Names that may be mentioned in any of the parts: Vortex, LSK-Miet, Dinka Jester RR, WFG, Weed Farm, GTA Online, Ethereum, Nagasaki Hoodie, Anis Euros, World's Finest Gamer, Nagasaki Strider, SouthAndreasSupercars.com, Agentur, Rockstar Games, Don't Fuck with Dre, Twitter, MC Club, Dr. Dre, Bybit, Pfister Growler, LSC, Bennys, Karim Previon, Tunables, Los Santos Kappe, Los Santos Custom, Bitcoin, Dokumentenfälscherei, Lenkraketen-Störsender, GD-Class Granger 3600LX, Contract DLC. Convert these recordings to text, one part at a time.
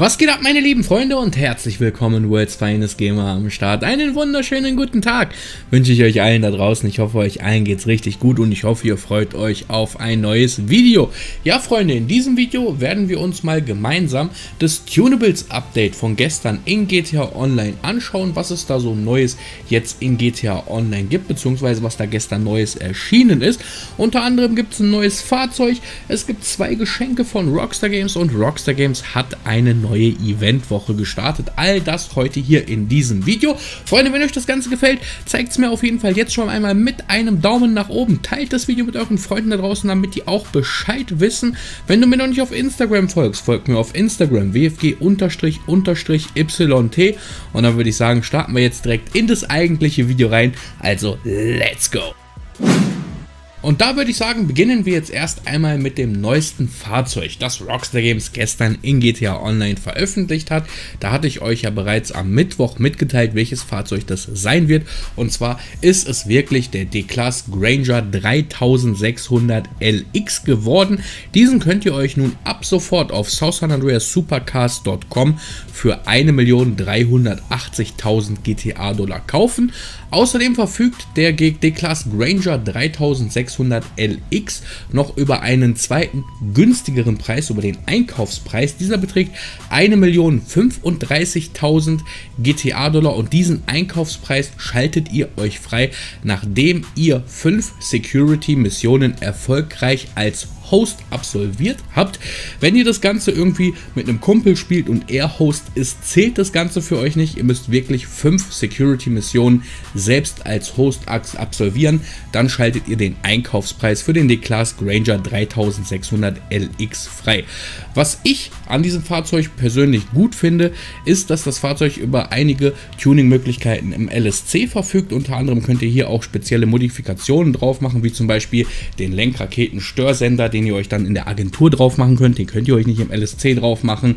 Was geht ab, meine lieben Freunde, und herzlich willkommen, World's Finest Gamer am Start. Einen wunderschönen guten Tag wünsche ich euch allen da draußen. Ich hoffe, euch allen geht's richtig gut und ich hoffe, ihr freut euch auf ein neues Video. Ja, Freunde, in diesem Video werden wir uns mal gemeinsam das Tunables Update von gestern in GTA Online anschauen, was es da so Neues jetzt in GTA Online gibt, beziehungsweise was da gestern Neues erschienen ist. Unter anderem gibt es ein neues Fahrzeug, es gibt zwei Geschenke von Rockstar Games und Rockstar Games hat eine neue Eventwoche gestartet. All das heute hier in diesem Video. Freunde, wenn euch das Ganze gefällt, zeigt es mir auf jeden Fall jetzt schon einmal mit einem Daumen nach oben. Teilt das Video mit euren Freunden da draußen, damit die auch Bescheid wissen. Wenn du mir noch nicht auf Instagram folgst, folgt mir auf Instagram wfg__yt und dann würde ich sagen, starten wir jetzt direkt in das eigentliche Video rein. Also, let's go! Und da würde ich sagen, beginnen wir jetzt erst einmal mit dem neuesten Fahrzeug, das Rockstar Games gestern in GTA Online veröffentlicht hat. Da hatte ich euch ja bereits am Mittwoch mitgeteilt, welches Fahrzeug das sein wird. Und zwar ist es wirklich der GD-Class Granger 3600LX geworden. Diesen könnt ihr euch nun ab sofort auf SouthAndreasSupercars.com für 1.380.000 GTA-Dollar kaufen. Außerdem verfügt der GD-Class Granger 3600LX noch über einen zweiten günstigeren Preis, über den Einkaufspreis. Dieser beträgt 1.035.000 GTA-Dollar und diesen Einkaufspreis schaltet ihr euch frei, nachdem ihr 5 Security-Missionen erfolgreich als Host absolviert habt. Wenn ihr das Ganze irgendwie mit einem Kumpel spielt und er Host ist, zählt das Ganze für euch nicht. Ihr müsst wirklich 5 Security-Missionen selbst als Host absolvieren. Dann schaltet ihr den Einkaufspreis für den GD-Class Granger 3600LX frei. Was ich an diesem Fahrzeug persönlich gut finde, ist, dass das Fahrzeug über einige Tuning-Möglichkeiten im LSC verfügt. Unter anderem könnt ihr hier auch spezielle Modifikationen drauf machen, wie zum Beispiel den Lenkraketen-Störsender, den ihr euch dann in der Agentur drauf machen könnt. Den könnt ihr euch nicht im LSC drauf machen,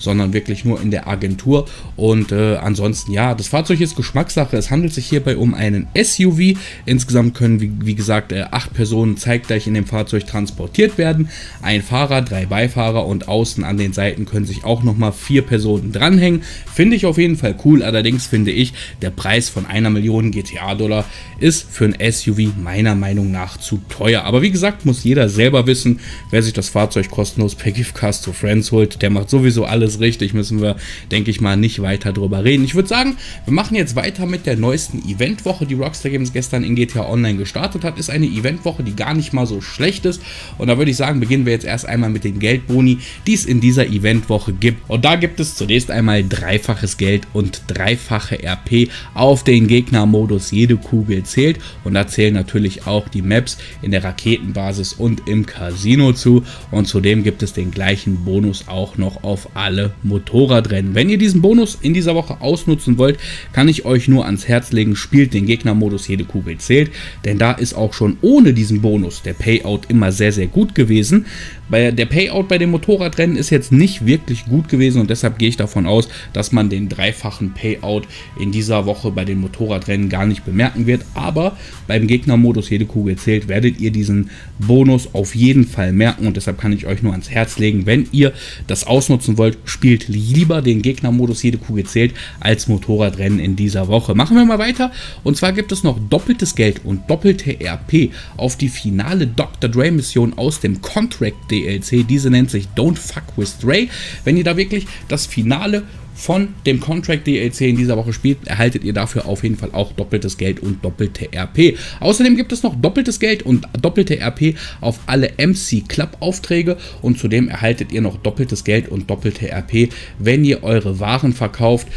sondern wirklich nur in der Agentur. Und ansonsten, ja, das Fahrzeug ist Geschmackssache. Es handelt sich hierbei um einen SUV. Insgesamt können, wie gesagt, 8 Personen zeitgleich in dem Fahrzeug transportiert werden. Ein Fahrer, 3 Beifahrer und außen an den Seiten können sich auch nochmal 4 Personen dranhängen. Finde ich auf jeden Fall cool. Allerdings finde ich, der Preis von 1 Million GTA-Dollar ist für ein SUV meiner Meinung nach zu teuer. Aber wie gesagt, muss jeder selber wissen. Wer sich das Fahrzeug kostenlos per Giftcast zu Friends holt, der macht sowieso alles richtig, müssen wir, denke ich mal, nicht weiter drüber reden. Ich würde sagen, wir machen jetzt weiter mit der neuesten Eventwoche, die Rockstar Games gestern in GTA Online gestartet hat. Ist eine Eventwoche, die gar nicht mal so schlecht ist und da würde ich sagen, beginnen wir jetzt erst einmal mit den Geldboni, die es in dieser Eventwoche gibt. Und da gibt es zunächst einmal dreifaches Geld und dreifache RP auf den Gegnermodus. Jede Kugel zählt und da zählen natürlich auch die Maps in der Raketenbasis und im Casino zu und zudem gibt es den gleichen Bonus auch noch auf alle Motorradrennen. Wenn ihr diesen Bonus in dieser Woche ausnutzen wollt, kann ich euch nur ans Herz legen, spielt den Gegnermodus, jede Kugel zählt, denn da ist auch schon ohne diesen Bonus der Payout immer sehr, sehr gut gewesen. Der Payout bei den Motorradrennen ist jetzt nicht wirklich gut gewesen und deshalb gehe ich davon aus, dass man den dreifachen Payout in dieser Woche bei den Motorradrennen gar nicht bemerken wird, aber beim Gegnermodus, jede Kugel zählt, werdet ihr diesen Bonus auf jeden Fall merken und deshalb kann ich euch nur ans Herz legen, wenn ihr das ausnutzen wollt, spielt lieber den Gegnermodus, jede Kugel zählt, als Motorradrennen in dieser Woche. Machen wir mal weiter und zwar gibt es noch doppeltes Geld und doppelte RP auf die finale Dr. Dre Mission aus dem Contract DLC, diese nennt sich Don't Fuck with Dre. Wenn ihr da wirklich das Finale von dem Contract DLC in dieser Woche spielt, erhaltet ihr dafür auf jeden Fall auch doppeltes Geld und doppelte RP. Außerdem gibt es noch doppeltes Geld und doppelte RP auf alle MC Club Aufträge und zudem erhaltet ihr noch doppeltes Geld und doppelte RP, wenn ihr eure Waren verkauft,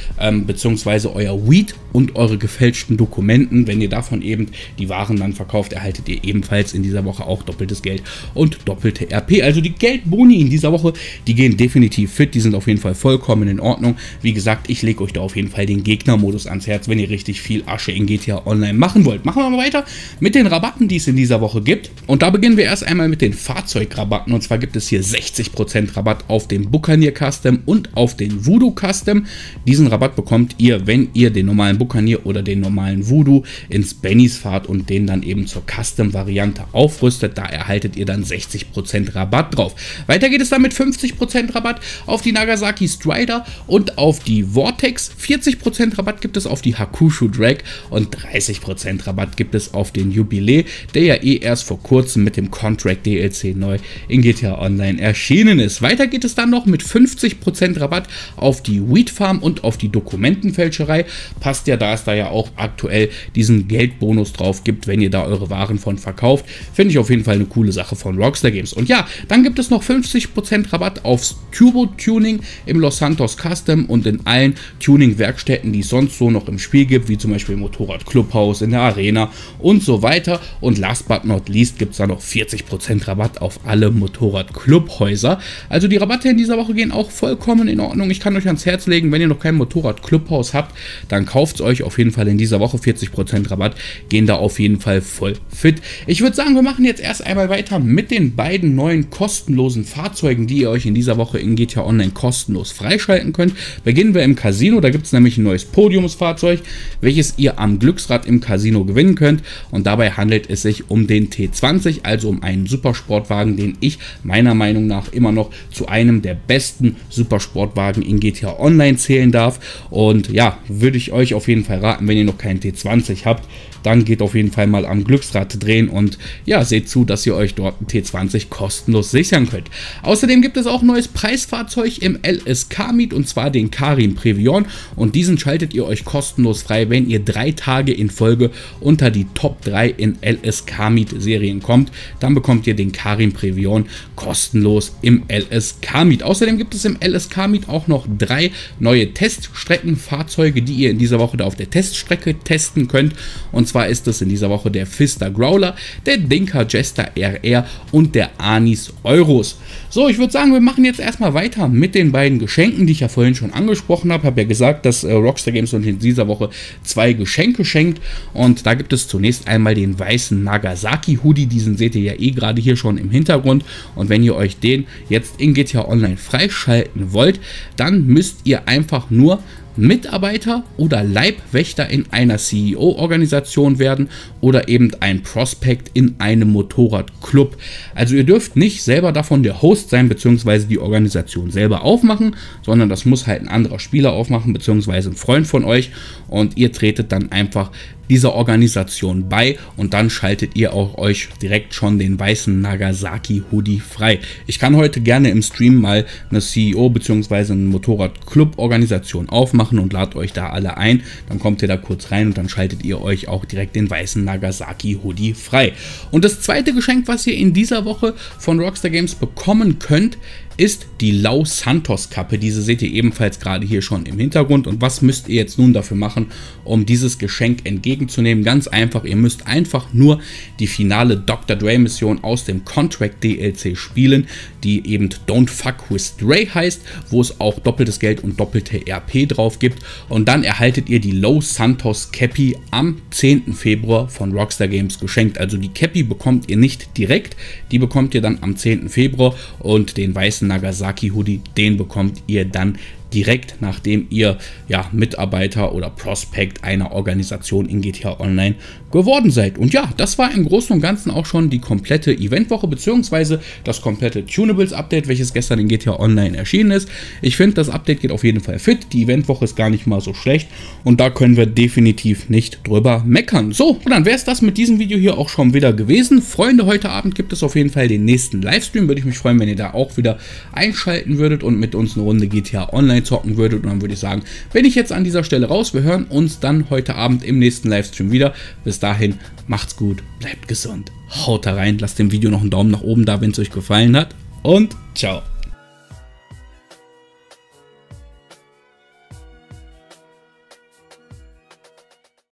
beziehungsweise euer Weed und eure gefälschten Dokumenten. Wenn ihr davon eben die Waren dann verkauft, erhaltet ihr ebenfalls in dieser Woche auch doppeltes Geld und doppelte RP. Also die Geldboni in dieser Woche, die gehen definitiv fit, die sind auf jeden Fall vollkommen in Ordnung. Wie gesagt, ich lege euch da auf jeden Fall den Gegnermodus ans Herz, wenn ihr richtig viel Asche in GTA Online machen wollt. Machen wir mal weiter mit den Rabatten, die es in dieser Woche gibt. Und da beginnen wir erst einmal mit den Fahrzeugrabatten. Und zwar gibt es hier 60% Rabatt auf den Buccaneer Custom und auf den Voodoo Custom. Diesen Rabatt bekommt ihr, wenn ihr den normalen Buccaneer oder den normalen Voodoo ins Bennys fahrt und den dann eben zur Custom-Variante aufrüstet. Da erhaltet ihr dann 60% Rabatt drauf. Weiter geht es dann mit 50% Rabatt auf die Nagasaki Strider und auf die Vortex. 40% Rabatt gibt es auf die Hakushu Drag und 30% Rabatt gibt es auf den Jubilä, der ja eh erst vor kurzem mit dem Contract DLC neu in GTA Online erschienen ist. Weiter geht es dann noch mit 50% Rabatt auf die Weed Farm und auf die Dokumentenfälscherei. Passt ja, da es da ja auch aktuell diesen Geldbonus drauf gibt, wenn ihr da eure Waren von verkauft. Finde ich auf jeden Fall eine coole Sache von Rockstar Games. Und ja, dann gibt es noch 50% Rabatt aufs Turbo-Tuning im Los Santos Custom und in allen Tuning-Werkstätten, die es sonst so noch im Spiel gibt, wie zum Beispiel im Motorrad Clubhouse, in der Arena und so weiter. Und last but not least gibt es da noch 40% Rabatt auf alle Motorrad-Clubhäuser. Also die Rabatte in dieser Woche gehen auch vollkommen in Ordnung. Ich kann euch ans Herz legen, wenn ihr noch kein Motorrad-Clubhaus habt, dann kauft es euch auf jeden Fall in dieser Woche. 40% Rabatt gehen da auf jeden Fall voll fit. Ich würde sagen, wir machen jetzt erst einmal weiter mit den beiden neuen kostenlosen Fahrzeugen, die ihr euch in dieser Woche in GTA Online kostenlos freischalten könnt. Beginnen wir im Casino, da gibt es nämlich ein neues Podiumsfahrzeug, welches ihr am Glücksrad im Casino gewinnen könnt, und dabei handelt es sich um den T20, also um einen Supersportwagen, den ich meiner Meinung nach immer noch zu einem der besten Supersportwagen in GTA Online zählen darf. Und ja, würde ich euch auf jeden Fall raten, wenn ihr noch keinen T20 habt, dann geht auf jeden Fall mal am Glücksrad drehen und ja, seht zu, dass ihr euch dort einen T20 kostenlos sichern könnt. Außerdem gibt es auch ein neues Preisfahrzeug im LSK-Miet, und zwar den Karim Previon, und diesen schaltet ihr euch kostenlos frei, wenn ihr 3 Tage in Folge unter die Top 3 in LSK-Miet-Serien kommt. Dann bekommt ihr den Karim Previon kostenlos im LSK-Miet. Außerdem gibt es im LSK-Miet auch noch 3 neue Teststreckenfahrzeuge, die ihr in dieser Woche da auf der Teststrecke testen könnt, und zwar ist es in dieser Woche der Pfister Growler, der Dinka Jester RR und der Anis Euros. So, ich würde sagen, wir machen jetzt erstmal weiter mit den beiden Geschenken, die ich ja vorhin schon angesprochen habe. Ich habe ja gesagt, dass Rockstar Games uns in dieser Woche 2 Geschenke schenkt, und da gibt es zunächst einmal den weißen Nagasaki Hoodie, diesen seht ihr ja eh gerade hier schon im Hintergrund, und wenn ihr euch den jetzt in GTA Online freischalten wollt, dann müsst ihr einfach nur Mitarbeiter oder Leibwächter in einer CEO-Organisation werden oder eben ein Prospect in einem Motorradclub. Also ihr dürft nicht selber davon der Host sein bzw. die Organisation selber aufmachen, sondern das muss halt ein anderer Spieler aufmachen bzw. ein Freund von euch, und ihr tretet dann einfach dieser Organisation bei, und dann schaltet ihr auch euch direkt schon den weißen Nagasaki Hoodie frei. Ich kann heute gerne im Stream mal eine CEO bzw. eine Motorrad-Club-Organisation aufmachen und lad euch da alle ein. Dann kommt ihr da kurz rein und dann schaltet ihr euch auch direkt den weißen Nagasaki Hoodie frei. Und das zweite Geschenk, was ihr in dieser Woche von Rockstar Games bekommen könnt, ist die Los Santos Kappe. Diese seht ihr ebenfalls gerade hier schon im Hintergrund. Und was müsst ihr jetzt nun dafür machen, um dieses Geschenk entgegenzunehmen? Ganz einfach, ihr müsst einfach nur die finale Dr. Dre Mission aus dem Contract DLC spielen, die eben Don't Fuck with Dre heißt, wo es auch doppeltes Geld und doppelte RP drauf gibt. Und dann erhaltet ihr die Los Santos Cappy am 10. Februar von Rockstar Games geschenkt. Also die Cappy bekommt ihr nicht direkt, die bekommt ihr dann am 10. Februar und den weißen Nagasaki Hoodie, den bekommt ihr dann direkt, nachdem ihr ja Mitarbeiter oder Prospect einer Organisation in GTA Online geworden seid. Und ja, das war im Großen und Ganzen auch schon die komplette Eventwoche bzw. das komplette Tunables-Update, welches gestern in GTA Online erschienen ist. Ich finde, das Update geht auf jeden Fall fit. Die Eventwoche ist gar nicht mal so schlecht, und da können wir definitiv nicht drüber meckern. So, und dann wäre es das mit diesem Video hier auch schon wieder gewesen. Freunde, heute Abend gibt es auf jeden Fall den nächsten Livestream. Würde ich mich freuen, wenn ihr da auch wieder einschalten würdet und mit uns eine Runde GTA Online zocken würdet, und dann würde ich sagen, bin ich jetzt an dieser Stelle raus. Wir hören uns dann heute Abend im nächsten Livestream wieder. Bis dahin, macht's gut, bleibt gesund, haut da rein, lasst dem Video noch einen Daumen nach oben da, wenn es euch gefallen hat, und ciao.